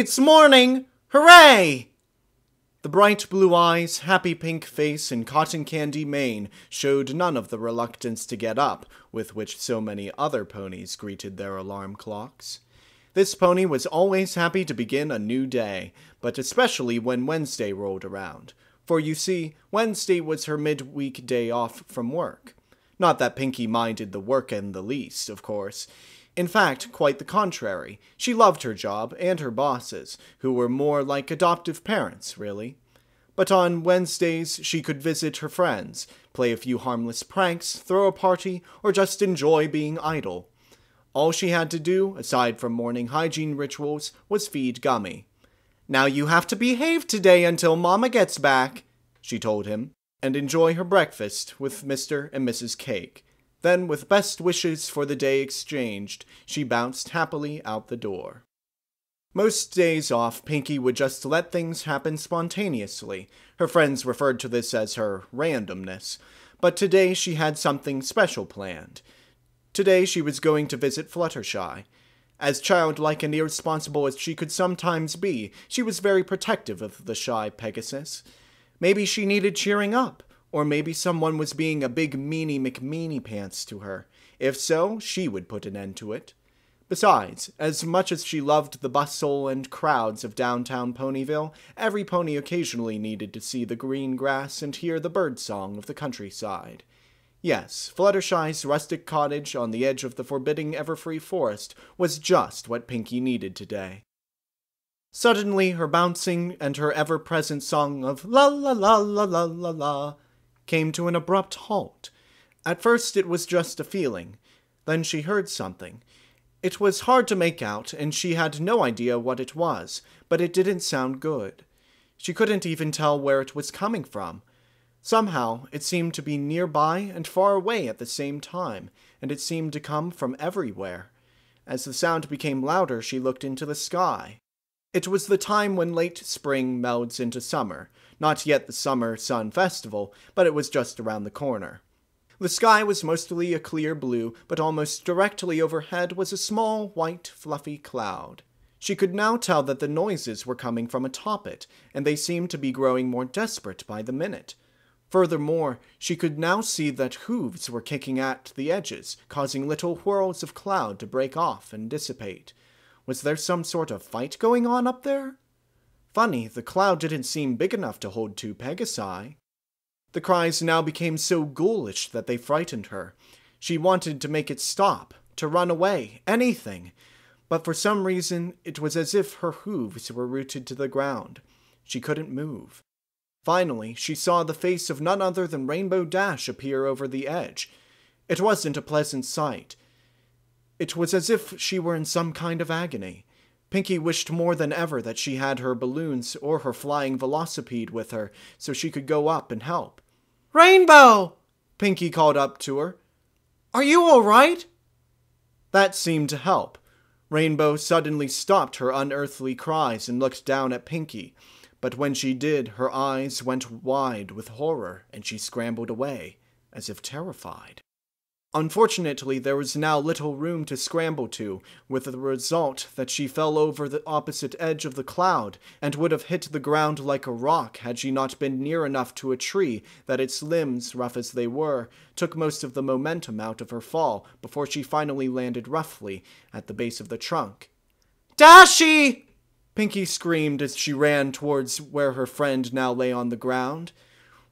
It's morning! Hooray! The bright blue eyes, happy pink face, and cotton candy mane showed none of the reluctance to get up with which so many other ponies greeted their alarm clocks. This pony was always happy to begin a new day, but especially when Wednesday rolled around. For you see, Wednesday was her midweek day off from work. Not that Pinkie minded the work in the least, of course. In fact, quite the contrary. She loved her job and her bosses, who were more like adoptive parents, really. But on Wednesdays, she could visit her friends, play a few harmless pranks, throw a party, or just enjoy being idle. All she had to do, aside from morning hygiene rituals, was feed Gummy. "Now you have to behave today until Mama gets back," she told him, and enjoy her breakfast with Mr. and Mrs. Cake. Then, with best wishes for the day exchanged, she bounced happily out the door. Most days off, Pinkie would just let things happen spontaneously. Her friends referred to this as her randomness. But today she had something special planned. Today she was going to visit Fluttershy. As childlike and irresponsible as she could sometimes be, she was very protective of the shy Pegasus. Maybe she needed cheering up. Or maybe someone was being a big meanie McMeanie pants to her. If so, she would put an end to it. Besides, as much as she loved the bustle and crowds of downtown Ponyville, every pony occasionally needed to see the green grass and hear the bird song of the countryside. Yes, Fluttershy's rustic cottage on the edge of the forbidding Everfree forest was just what Pinkie needed today. Suddenly, her bouncing and her ever-present song of la la la la la la la came to an abrupt halt. At first it was just a feeling. Then she heard something. It was hard to make out, and she had no idea what it was, but it didn't sound good. She couldn't even tell where it was coming from. Somehow, it seemed to be nearby and far away at the same time, and it seemed to come from everywhere. As the sound became louder, she looked into the sky. It was the time when late spring melds into summer. Not yet the Summer Sun Festival, but it was just around the corner. The sky was mostly a clear blue, but almost directly overhead was a small, white, fluffy cloud. She could now tell that the noises were coming from atop it, and they seemed to be growing more desperate by the minute. Furthermore, she could now see that hooves were kicking at the edges, causing little whirls of cloud to break off and dissipate. Was there some sort of fight going on up there? Funny, the cloud didn't seem big enough to hold two Pegasi. The cries now became so ghoulish that they frightened her. She wanted to make it stop, to run away, anything. But for some reason, it was as if her hooves were rooted to the ground. She couldn't move. Finally, she saw the face of none other than Rainbow Dash appear over the edge. It wasn't a pleasant sight. It was as if she were in some kind of agony. Pinkie wished more than ever that she had her balloons or her flying velocipede with her, so she could go up and help. "Rainbow!" Pinkie called up to her. "Are you all right?" That seemed to help. Rainbow suddenly stopped her unearthly cries and looked down at Pinkie. But when she did, her eyes went wide with horror, and she scrambled away, as if terrified. Unfortunately, there was now little room to scramble to, with the result that she fell over the opposite edge of the cloud, and would have hit the ground like a rock had she not been near enough to a tree that its limbs, rough as they were, took most of the momentum out of her fall before she finally landed roughly at the base of the trunk. "Dashy!" Pinkie screamed as she ran towards where her friend now lay on the ground.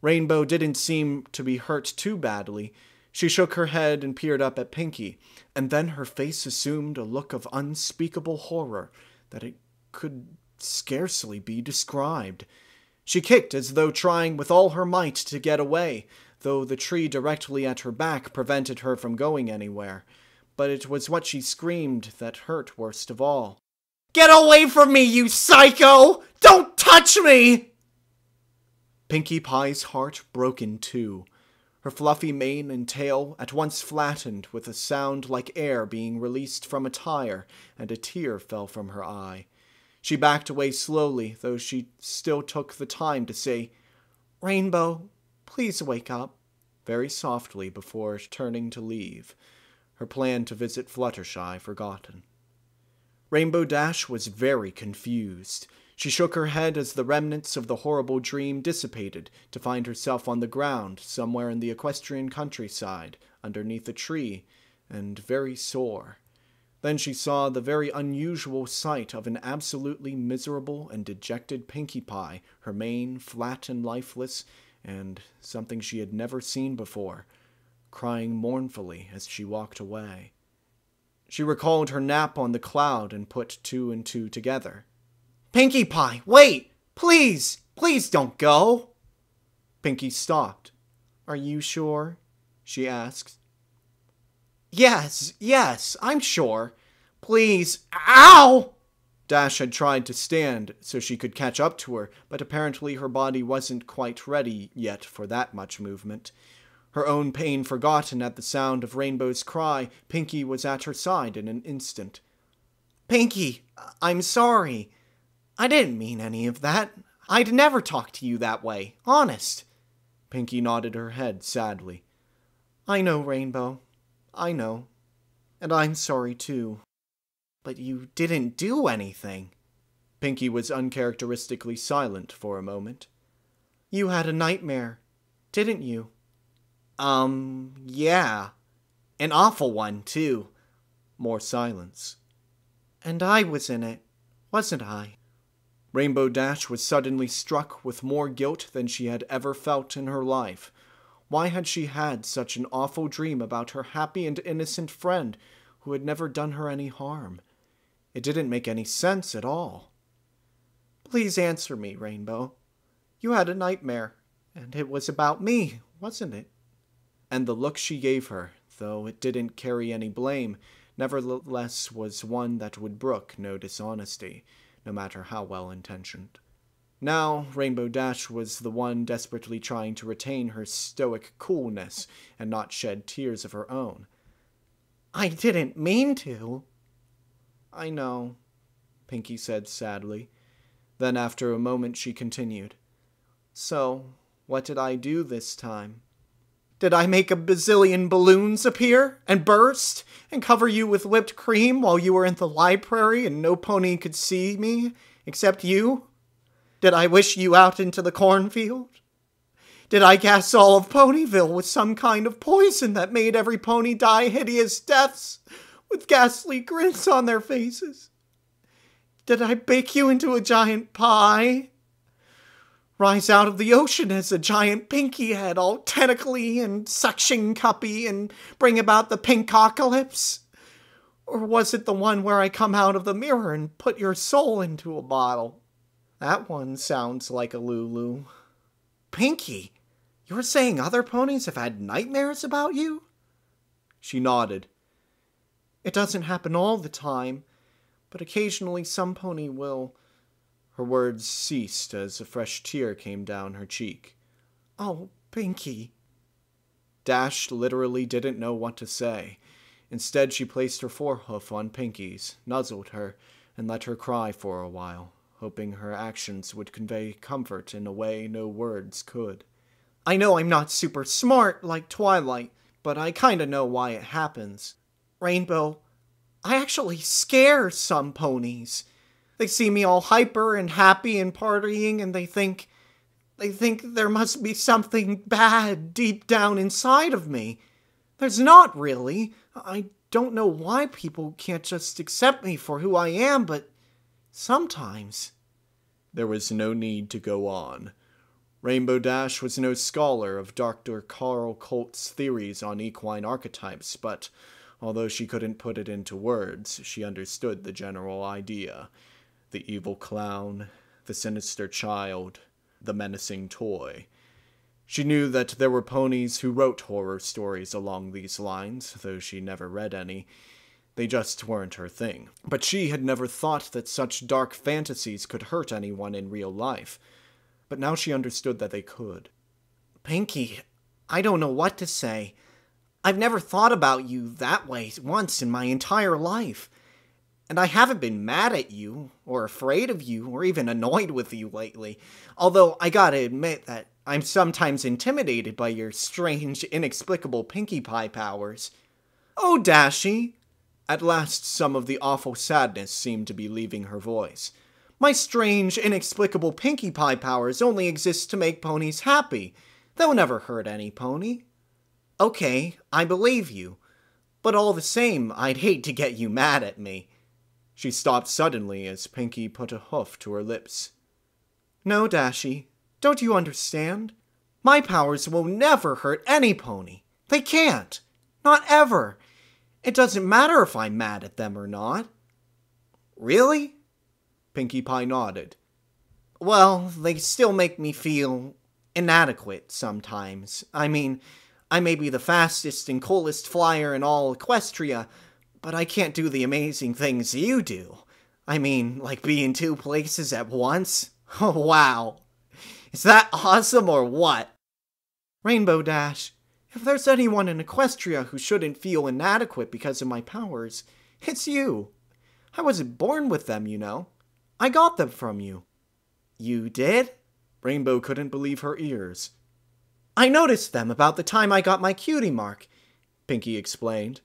Rainbow didn't seem to be hurt too badly. She shook her head and peered up at Pinkie, and then her face assumed a look of unspeakable horror that it could scarcely be described. She kicked as though trying with all her might to get away, though the tree directly at her back prevented her from going anywhere. But it was what she screamed that hurt worst of all. "Get away from me, you psycho! Don't touch me!" Pinkie Pie's heart broke in two. Her fluffy mane and tail at once flattened with a sound like air being released from a tire, and a tear fell from her eye. She backed away slowly, though she still took the time to say, "Rainbow, please wake up," very softly before turning to leave, her plan to visit Fluttershy forgotten. Rainbow Dash was very confused. She shook her head as the remnants of the horrible dream dissipated to find herself on the ground somewhere in the equestrian countryside, underneath a tree, and very sore. Then she saw the very unusual sight of an absolutely miserable and dejected Pinkie Pie, her mane flat and lifeless, and something she had never seen before, crying mournfully as she walked away. She recalled her nap on the cloud and put two and two together. "Pinkie Pie, wait! Please! Please don't go!" Pinkie stopped. "Are you sure?" she asked. Yes, I'm sure. Please, ow!" Dash had tried to stand so she could catch up to her, but apparently her body wasn't quite ready yet for that much movement. Her own pain forgotten at the sound of Rainbow's cry, Pinkie was at her side in an instant. "Pinkie, I'm sorry. I didn't mean any of that. I'd never talk to you that way, honest." Pinkie nodded her head sadly. "I know, Rainbow. I know. And I'm sorry, too. But you didn't do anything." Pinkie was uncharacteristically silent for a moment. "You had a nightmare, didn't you?" Yeah. An awful one, too." More silence. "And I was in it, wasn't I?" Rainbow Dash was suddenly struck with more guilt than she had ever felt in her life. Why had she had such an awful dream about her happy and innocent friend who had never done her any harm? It didn't make any sense at all. "Please answer me, Rainbow. You had a nightmare, and it was about me, wasn't it?" And the look she gave her, though it didn't carry any blame, nevertheless was one that would brook no dishonesty, no matter how well-intentioned. Now, Rainbow Dash was the one desperately trying to retain her stoic coolness and not shed tears of her own. "I didn't mean to." "I know," Pinkie said sadly. Then after a moment she continued, "So, what did I do this time? Did I make a bazillion balloons appear and burst and cover you with whipped cream while you were in the library and no pony could see me except you? Did I wish you out into the cornfield? Did I gas all of Ponyville with some kind of poison that made every pony die hideous deaths with ghastly grins on their faces? Did I bake you into a giant pie? Rise out of the ocean as a giant pinky head, all tentacly and suction cuppy, and bring about the pinkocalypse? Or was it the one where I come out of the mirror and put your soul into a bottle? That one sounds like a Lulu." "Pinkie, you're saying other ponies have had nightmares about you?" She nodded. "It doesn't happen all the time, but occasionally some pony will." Her words ceased as a fresh tear came down her cheek. "Oh, Pinkie." Dash literally didn't know what to say. Instead, she placed her forehoof on Pinkie's, nuzzled her, and let her cry for a while, hoping her actions would convey comfort in a way no words could. "I know I'm not super smart like Twilight, but I kinda know why it happens. Rainbow, I actually scare some ponies. They see me all hyper and happy and partying, and they think there must be something bad deep down inside of me. There's not really. I don't know why people can't just accept me for who I am, but sometimes..." There was no need to go on. Rainbow Dash was no scholar of Dr. Carl Colt's theories on equine archetypes, but although she couldn't put it into words, she understood the general idea. The evil clown, the sinister child, the menacing toy. She knew that there were ponies who wrote horror stories along these lines, though she never read any. They just weren't her thing. But she had never thought that such dark fantasies could hurt anyone in real life. But now she understood that they could. "Pinkie, I don't know what to say. I've never thought about you that way once in my entire life. And I haven't been mad at you, or afraid of you, or even annoyed with you lately. Although I gotta admit that I'm sometimes intimidated by your strange, inexplicable Pinkie Pie powers." "Oh, Dashie! At last some of the awful sadness seemed to be leaving her voice. My strange, inexplicable Pinkie Pie powers only exist to make ponies happy. They'll never hurt any pony. Okay, I believe you. But all the same, I'd hate to get you mad at me. She stopped suddenly as Pinkie put a hoof to her lips. No, Dashie, don't you understand? My powers will never hurt any pony. They can't. Not ever. It doesn't matter if I'm mad at them or not. Really? Pinkie Pie nodded. Well, they still make me feel inadequate sometimes. I mean, I may be the fastest and coolest flyer in all Equestria, but I can't do the amazing things you do. I mean, like being two places at once. Oh, wow. Is that awesome or what? Rainbow Dash, if there's anyone in Equestria who shouldn't feel inadequate because of my powers, it's you. I wasn't born with them, you know. I got them from you. You did? Rainbow couldn't believe her ears. I noticed them about the time I got my cutie mark, Pinkie explained.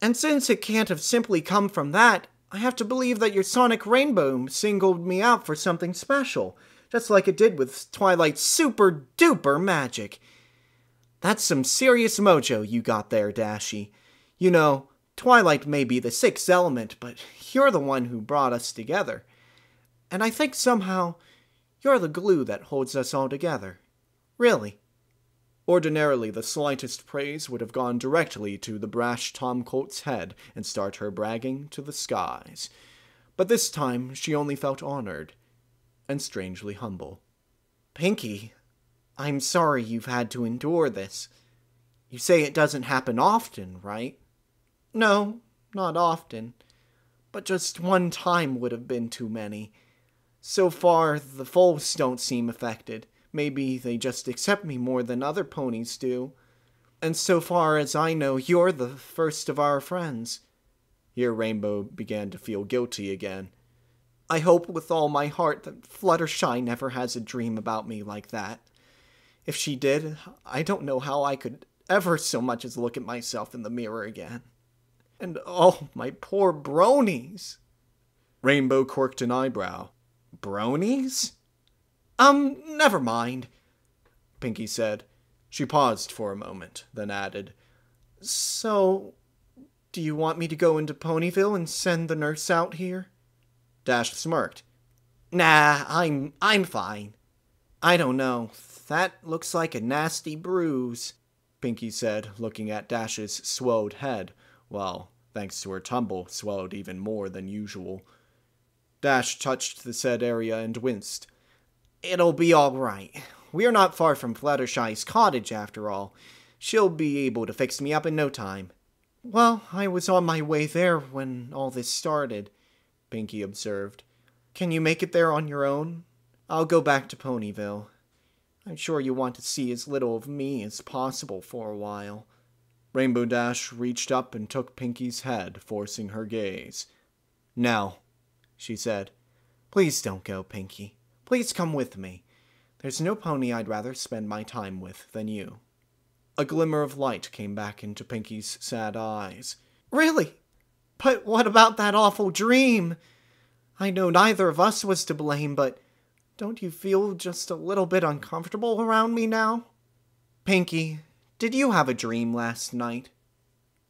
And since it can't have simply come from that, I have to believe that your Sonic Rainboom singled me out for something special, just like it did with Twilight's super-duper magic. That's some serious mojo you got there, Dashie. You know, Twilight may be the sixth element, but you're the one who brought us together. And I think somehow you're the glue that holds us all together. Really. Ordinarily, the slightest praise would have gone directly to the brash Tomcolt's head and start her bragging to the skies. But this time, she only felt honored and strangely humble. Pinkie, I'm sorry you've had to endure this. You say it doesn't happen often, right? No, not often. But just one time would have been too many. So far, the foals don't seem affected. Maybe they just accept me more than other ponies do. And so far as I know, you're the first of our friends. Here Rainbow began to feel guilty again. I hope with all my heart that Fluttershy never has a dream about me like that. If she did, I don't know how I could ever so much as look at myself in the mirror again. And oh, my poor bronies! Rainbow quirked an eyebrow. Bronies? Never mind, Pinkie said. She paused for a moment, then added, So, do you want me to go into Ponyville and send the nurse out here? Dash smirked. Nah, I'm fine. I don't know. That looks like a nasty bruise, Pinkie said, looking at Dash's swelled head. Well, thanks to her tumble, swelled even more than usual. Dash touched the said area and winced. It'll be all right. We're not far from Fluttershy's cottage, after all. She'll be able to fix me up in no time. Well, I was on my way there when all this started, Pinkie observed. Can you make it there on your own? I'll go back to Ponyville. I'm sure you want to see as little of me as possible for a while. Rainbow Dash reached up and took Pinkie's head, forcing her gaze. No, she said. Please don't go, Pinkie. Please come with me. There's no pony I'd rather spend my time with than you. A glimmer of light came back into Pinkie's sad eyes. Really? But what about that awful dream? I know neither of us was to blame, but don't you feel just a little bit uncomfortable around me now? Pinkie, did you have a dream last night?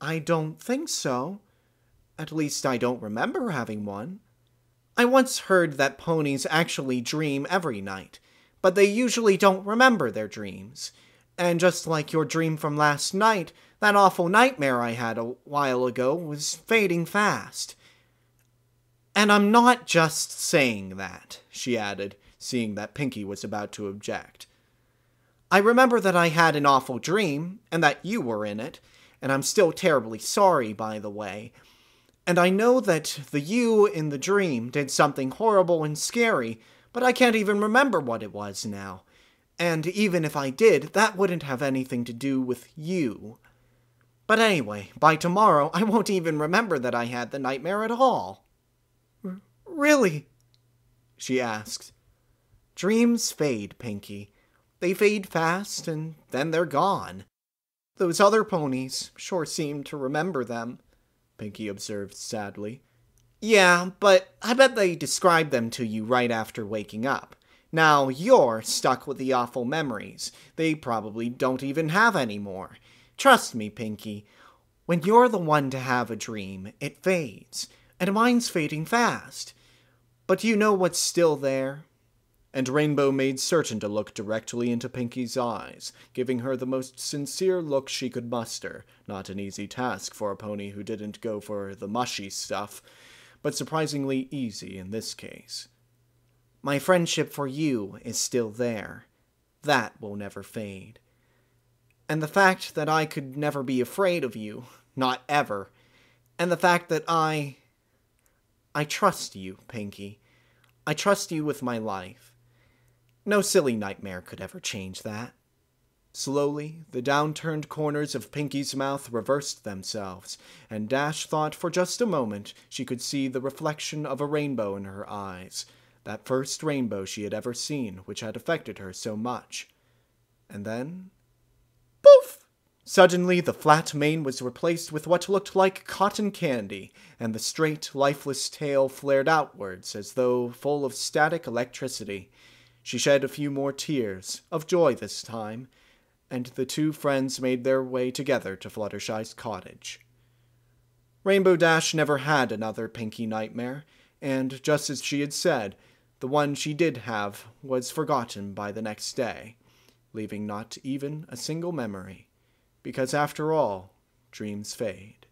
I don't think so. At least I don't remember having one. I once heard that ponies actually dream every night, but they usually don't remember their dreams. And just like your dream from last night, that awful nightmare I had a while ago was fading fast. And I'm not just saying that, she added, seeing that Pinkie was about to object. I remember that I had an awful dream, and that you were in it, and I'm still terribly sorry, by the way. And I know that the you in the dream did something horrible and scary, but I can't even remember what it was now. And even if I did, that wouldn't have anything to do with you. But anyway, by tomorrow, I won't even remember that I had the nightmare at all. Really? She asked. Dreams fade, Pinkie. They fade fast, and then they're gone. Those other ponies sure seem to remember them. Pinkie observed sadly. Yeah, but I bet they described them to you right after waking up. Now you're stuck with the awful memories. They probably don't even have any more. Trust me, Pinkie. When you're the one to have a dream, it fades. And mine's fading fast. But do you know what's still there? And Rainbow made certain to look directly into Pinkie's eyes, giving her the most sincere look she could muster, not an easy task for a pony who didn't go for the mushy stuff, but surprisingly easy in this case. My friendship for you is still there. That will never fade. And the fact that I could never be afraid of you, not ever, and the fact that I trust you, Pinkie. I trust you with my life. No silly nightmare could ever change that. Slowly, the downturned corners of Pinkie's mouth reversed themselves, and Dash thought for just a moment she could see the reflection of a rainbow in her eyes, that first rainbow she had ever seen, which had affected her so much. And then... poof! Suddenly, the flat mane was replaced with what looked like cotton candy, and the straight, lifeless tail flared outwards as though full of static electricity. She shed a few more tears, of joy this time, and the two friends made their way together to Fluttershy's cottage. Rainbow Dash never had another Pinkie nightmare, and just as she had said, the one she did have was forgotten by the next day, leaving not even a single memory, because after all, dreams fade.